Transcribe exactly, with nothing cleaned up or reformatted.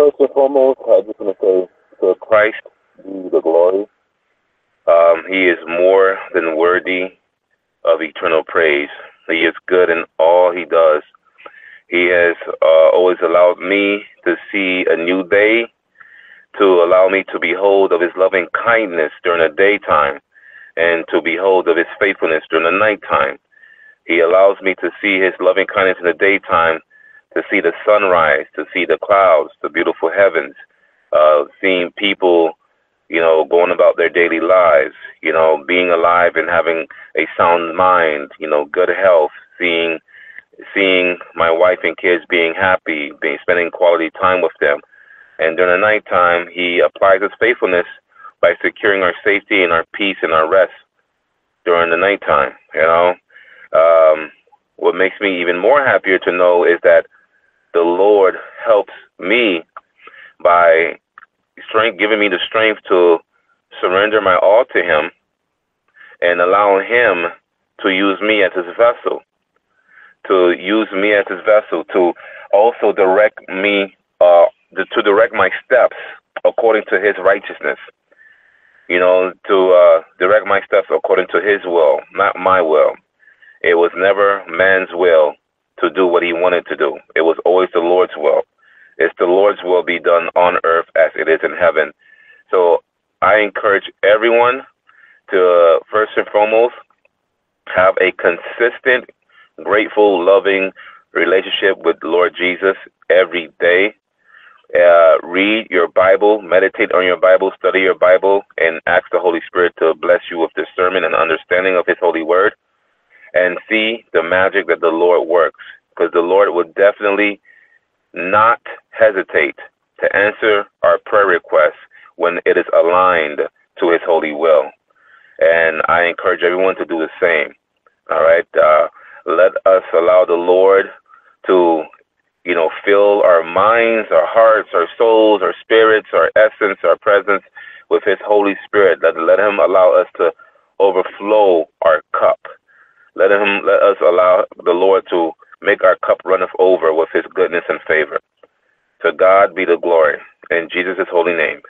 first and foremost, I just want to say, to Christ be the glory. Um, he is more than worthy of eternal praise. He is good in all he does. He has uh, always allowed me to see a new day, to allow me to behold of his loving kindness during the daytime, and to behold of his faithfulness during the nighttime. He allows me to see his loving kindness in the daytime, to see the sunrise, to see the clouds, the beautiful heavens, uh, seeing people, you know, going about their daily lives, you know, being alive and having a sound mind, you know, good health, seeing seeing my wife and kids being happy, being spending quality time with them. And during the nighttime, he applies his faithfulness by securing our safety and our peace and our rest during the nighttime, you know. Um, what makes me even more happier to know is that the Lord helps me by strength, giving me the strength to surrender my all to him and allowing him to use me as his vessel, to use me as his vessel, to also direct me, uh, to direct my steps according to his righteousness, you know, to uh, direct my steps according to his will, not my will. It was never man's will to do what he wanted to do. It was always the Lord's will. It's the Lord's will be done on earth as it is in heaven. So I encourage everyone to, uh, first and foremost, have a consistent, grateful, loving relationship with the Lord Jesus every day. Uh, read your Bible, meditate on your Bible, study your Bible, and ask the Holy Spirit to bless you with discernment and understanding of his holy word, and see the magic that the Lord works, because the Lord will definitely not hesitate to answer our prayer requests when it is aligned to his holy will. And I encourage everyone to do the same. All right. Uh, let us allow the Lord to, you know, fill our minds, our hearts, our souls, our spirits, our essence, our presence with his Holy Spirit. Let, let him allow us to overflow our cup. Let him, let us allow the Lord to make our cup runneth over with his goodness and favor. To God be the glory, in Jesus' holy name.